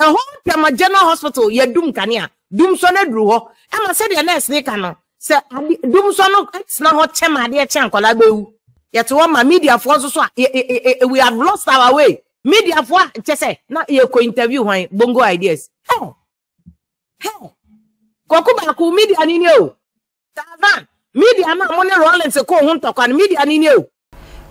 a whole Tema General Hospital, ye doom cania, doom son a drew, Emma said your nest nakano, sir, doom son of X now hot chema dear chanko, yet one my media for so we have lost our way. Media for chese, not your co interview, why Bongo Ideas. Hell, hell, Kokubaku media nino, Tavan, media na money Rollins a co huntok and media nino.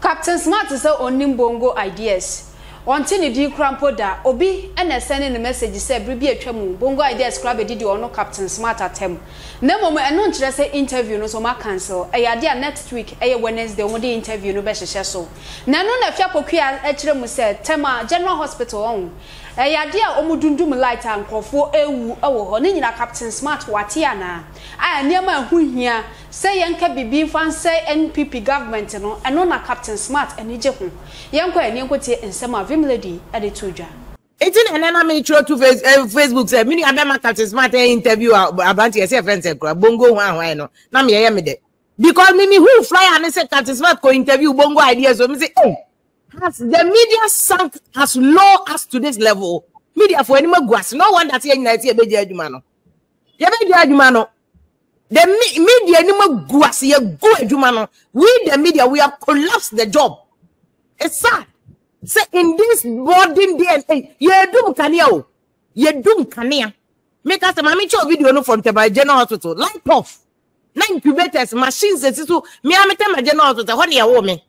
Captain Smart is on Bongo Ideas. Until you do crampo da obi and sending the message said be a tremu Bongo Ideas crab did you or no Captain Smart at him. No moment and not just interview no so my cancel. A idea next week, a Wednesday only interview no best so. Nanuna Fiapokia Etremu said Tema General Hospital on. A idea omudundum light and crofo ewu awo nina Captain Smart watiana. I near my who here say and can be being fancy NPP government no and on a Captain Smart and Nijahu. Yanko and Yankote and Sema Vim Lady at the Tuja. It's in an enemy through to Facebook said, Mini Abema Captain Smart interview about yourself and said, Bongo one, no, Nami, I am it. Because Mini who fly and said Captain Smart co interview Bongo Ideas or say, oh, has the media sunk as low as to this level? Media for any more grass, no one that's young, that's a baby adumano. Your baby adumano. The media anymore grass, you go adumano. We, the media, we have collapsed the job. It's sad. Say in this boarding DNA, you do canio, you do cania. Make us a amateur video no from Tema General Hospital, light off. 9 incubators, machines, and so me am Tema General Hospital. What are woman?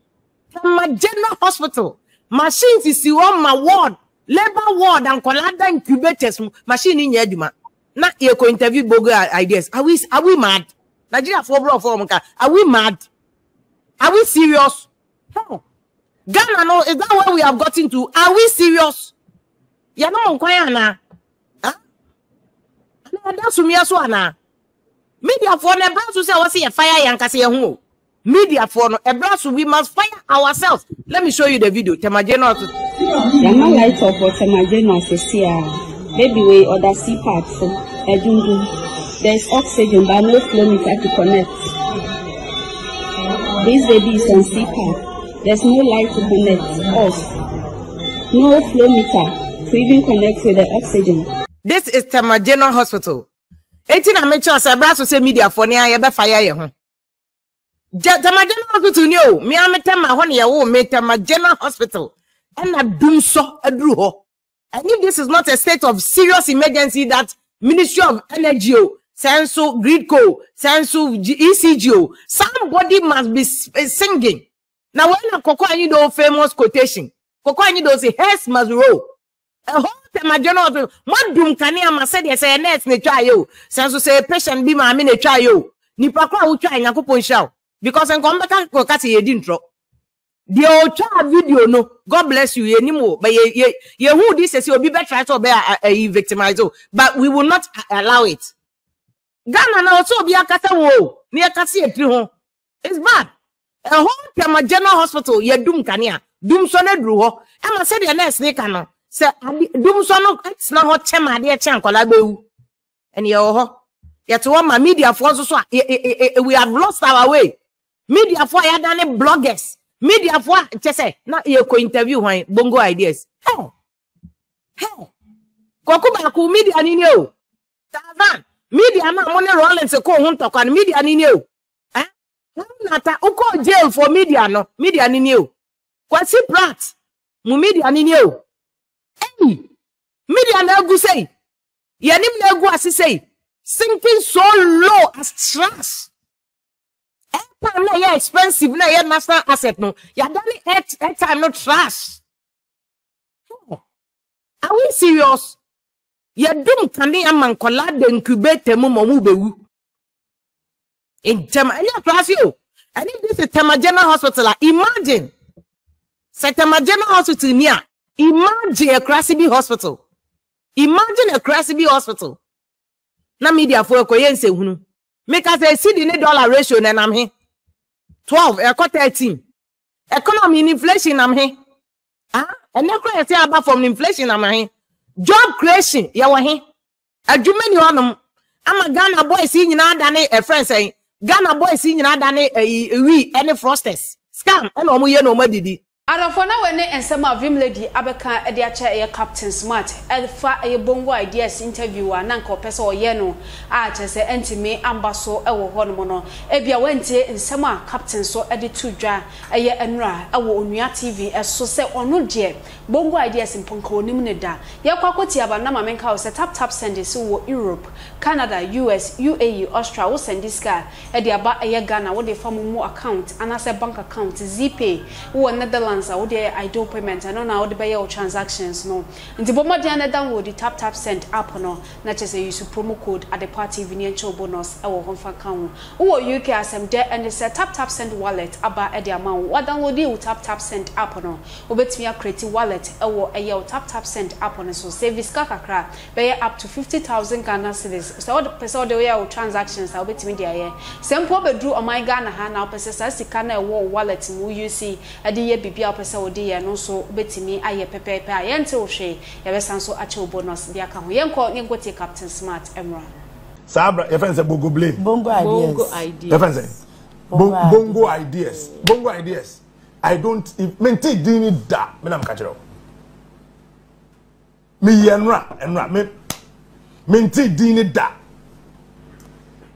Tema General Hospital, machines is you on my ward, labor ward, and collada incubators, machine in Yaduma. Not you go interview Bongo Ideas. Are we mad? Nigeria for bro for Monka. Are we mad? Are we serious? No. Ghana, no, is that what we have gotten to? Are we serious? You know, Kwana. Ah, that's me as one. Media for a brass who say, I see a fire and Cassia home. Media for a brass we must fire ourselves. Let me show you the video. Tema General. You're not light up for Tema General to see a baby way or the sea part. So, I don't do. There's oxygen, but no flow meter to connect. This baby is on sea part. There's no light to connect us. No flow meter to even connect with the oxygen. This is Tema General Hospital. 18 amateurs are brass social media for near your fire. Tema General Hospital new. Me am Tema honey a woman Tema General Hospital. And a doom so a druho. And if this is not a state of serious emergency that Ministry of Energy, Sensu Gridco, Sensu ECGO, somebody must be singing. Now when Coco and you do famous quotation, Coco and you do say heads must roll. A whole Tema General, one doom cania must say yes and yes ne try you. Sensu say patient be my mini try you. Nipakwa who try and a coupon shall because I'm combatant cocati ye didn't drop. The old child video no, God bless you ye nimo, but ye who this is you'll be better to bear a victimizer, but we will not allow it. Ghana now so be a cata wo near Cassie at 3 home. It's bad. A whole Tema General Hospital, ye doom cania, doom son a drew, Emma said your nest nakano, sir, doom son of X now hot chema dear chanko, and yo, yet one my media for so we have lost our way. Media for ya done bloggers, media for chese, not your co interview, why Bongo Ideas. Hell, hell, Kokubaku media nino, Tavan, media na money Rollins a co huntok and media nino. Nata uko jail for media no media ni new kwasi prat mu media ni new hey media na egu say yanim na egu asisei sinking so low as trash airtime na ya expensive na ya national asset no ya dali airtime no trash oh. Are we serious ya dum kane aman kola de incubate mu mu bewu in Tema, and you trust you. And if this is Tema General Hospital, imagine. Say Tema General Hospital near. Imagine a Krasibi hospital. Imagine a Krasibi hospital. Na media for koyense hunu. Make us a CD-dollar ratio and I'm here. 12, a 13. Economy in inflation, I'm here. Ah, and now I say about from inflation, I'm here. Job creation, you are here. A Jumani on I'm a Ghana boy seeing another a friend saying. Ghana boy senior than we any frosters scam and omuye no madidi Arafona wene ensema Vim Lady abeka ediacha e Captain Smart elfa e Bongo Ideas interviewer nanko pesa oyeno a chese entime ambaso ewo ho no no ebia wentie ensema Captain so editudwa eye enra ewo onua TV eso se ono de Bongo Ideas mponka onim ne da yakwakwoti abana mamenka o se TapTap Send si wo Europe, Canada, US, UAE, Australia wo send this guy edi aba eye Ghana wo de famu account anase bank account Zpay wo Netherlands or the idle payment and on our buy your transactions. No, and the bomber download the TapTap Send app on all. Not just a use promo code Adepa TV bonus. Our home for account or UK as I'm there and it's a TapTap Send wallet about at the amount. What download you TapTap Send app on all. Obet me a creative wallet or a year TapTap Send app on so service kakakra pay up to 50,000 Ghana cedis. So all the person the way our transactions are with me there. Sample bedroom on my Ghana hand now possess the Ghana wallet in UC at the year BB. Pesa odi ya nso betimi aye pepepe aye nte ohwe ya besa nso ache bonus dia ka ho yenko yenko te Captain Smart emra sabra ya fense Bongo Blade Bongo Ideas I don't menti dini da me na mkachero me yenra me menti dini da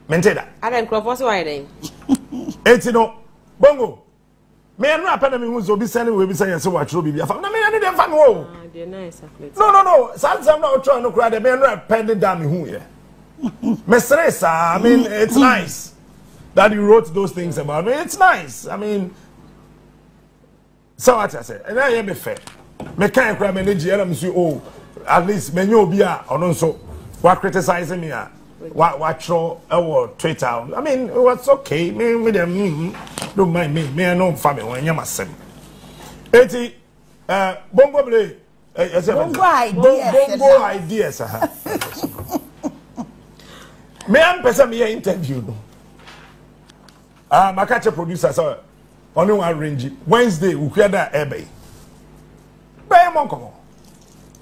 menti da ara nkrofoso wa ire etino Bongo me and rap and who's be sending will be saying so much will be a family. No, no, Sans, I'm not trying to cry the man rap pending down who here. Mistress, I mean, it's nice that you wrote those things about me. It's nice. I mean, so what I said, and I am a fair. Me can't cry manager, oh, at least menu be or no so. What criticizing me? What show our Twitter? I mean, it was okay. Me with them, don't mind me. Me and no family when you must send. Eti, Bongo Blade. Bongo Ideas. Me am person me interview no. Ah, my catch producer so only one range. Wednesday we create that airby. Pay monkomo.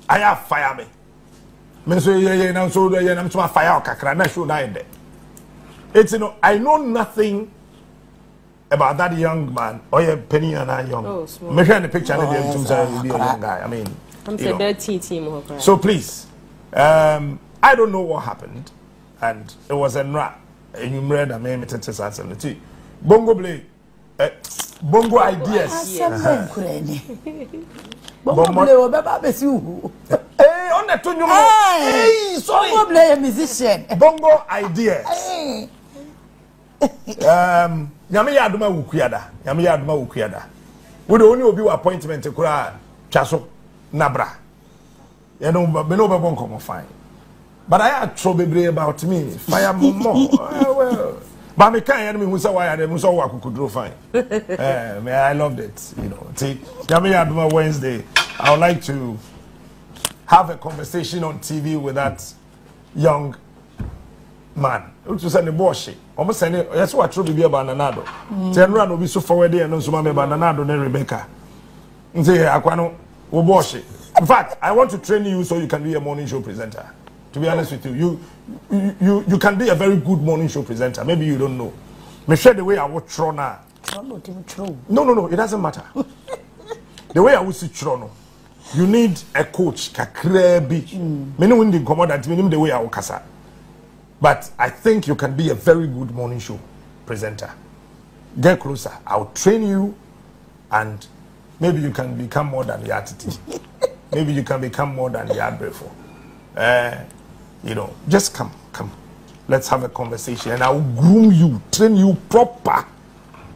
I have fire me. It's, you know, I know nothing about that young man. Oh, yeah, Penny and I young. Make a picture of him be a young guy. I mean, so please, I don't know what happened, and it was a rap. You read a meme at Bongo Blade, Bongo Ideas. Bongo hey, sorry. Musician. Bongo Ideas. Yami Aduma Ukiada. Would only be appointment to Kura Chaso Nabra. You know, but no one come fine. But I had trouble about me. Fire more. Well, but me can't enemy who saw why I could do fine. I loved it. You know, see, Yami Aduma Wednesday. I would like to have a conversation on TV with that young man. Which was an abortion. Almost any, that's what truly be about Nanado. Tenran will be so forward there and also about Nanado and Rebecca. In fact, I want to train you so you can be a morning show presenter. To be honest with you, you can be a very good morning show presenter. Maybe you don't know. Me share the way I would trona. No, it doesn't matter. The way I would see trono. You need a coach, kakrebi. Many wouldn't come out that the way I okasa. But I think you can be a very good morning show presenter. Get closer. I'll train you, and maybe you can become more than the attitude. Maybe you can become more than the advert for. You know, just come. Let's have a conversation, and I'll groom you, train you proper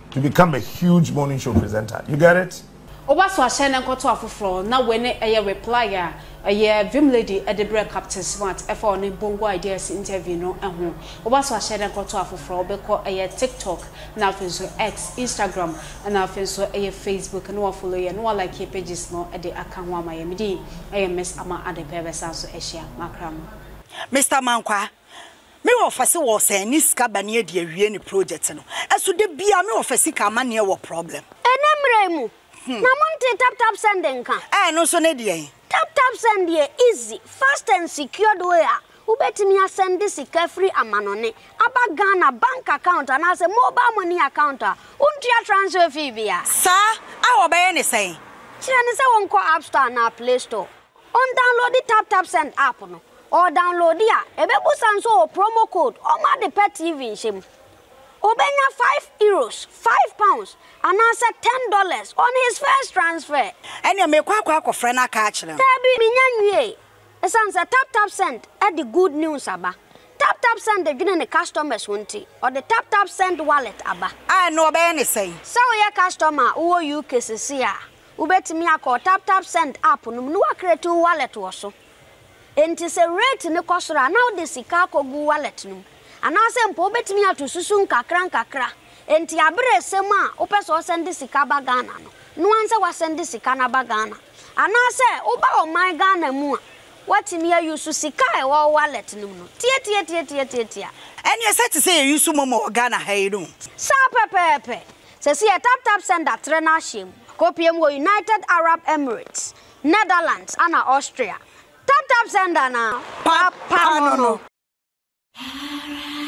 to become a huge morning show presenter. You get it? Oba so ashen nkoto afofro na wene eye replyer eye Vim Lady Edebra Captain Smart e for ne Bongo Ideas interview no ehun oba so ashen nkoto afofro obeko eye TikTok na afenso X Instagram na afenso eye Facebook no follow ye no like your pages no e de aka ho amaye midi eye Miss Ama Adepa besa so ehia makram Mr Mankwa me wo fase wo sen ni sika bani e de awie ni project no eso de bia me wo fase ka mane wo problem enemre mu na monte TapTap Send nka. Eh no so ne die. TapTap Send ye easy, fast and secure way. ubetimi asendi sika free amanone aba Ghana bank account and as a mobile money account untia transfer fee bia sir awo be ne say chira ne say won ko app store na play store on download the TapTap Send app no or download ya ebebusa nso promo code oma de pet TV nshem Obenya €5, £5, and answer $10 on his first transfer. And you make a friend a catch them. Tabi Minyan Ye. Sounds a TapTap Send at the good news abba. TapTap Send the gin the customers won't or the TapTap Send wallet abba. I know any say. So your customer who you kisses here. Ubet me a call TapTap Send app on create wallet also. And tis a rate in the costura now the Sikako go wallet num. And I say, Pobet me out to Susun Kakran Kakra, and Tiabre Sema, Opus or send this Sikaba Ghana. No answer was send this Sikanaba Ghana. And I say, Oba or my Ghana Mua. What in here you Susika or wallet Nuno? Tia. And you said to say you sumo Ghana Haydu. Sapa Pepe. Says here TapTap Send a Trenashim, Copium were United Arab Emirates, Netherlands, and Austria. TapTap Send now. Papa no.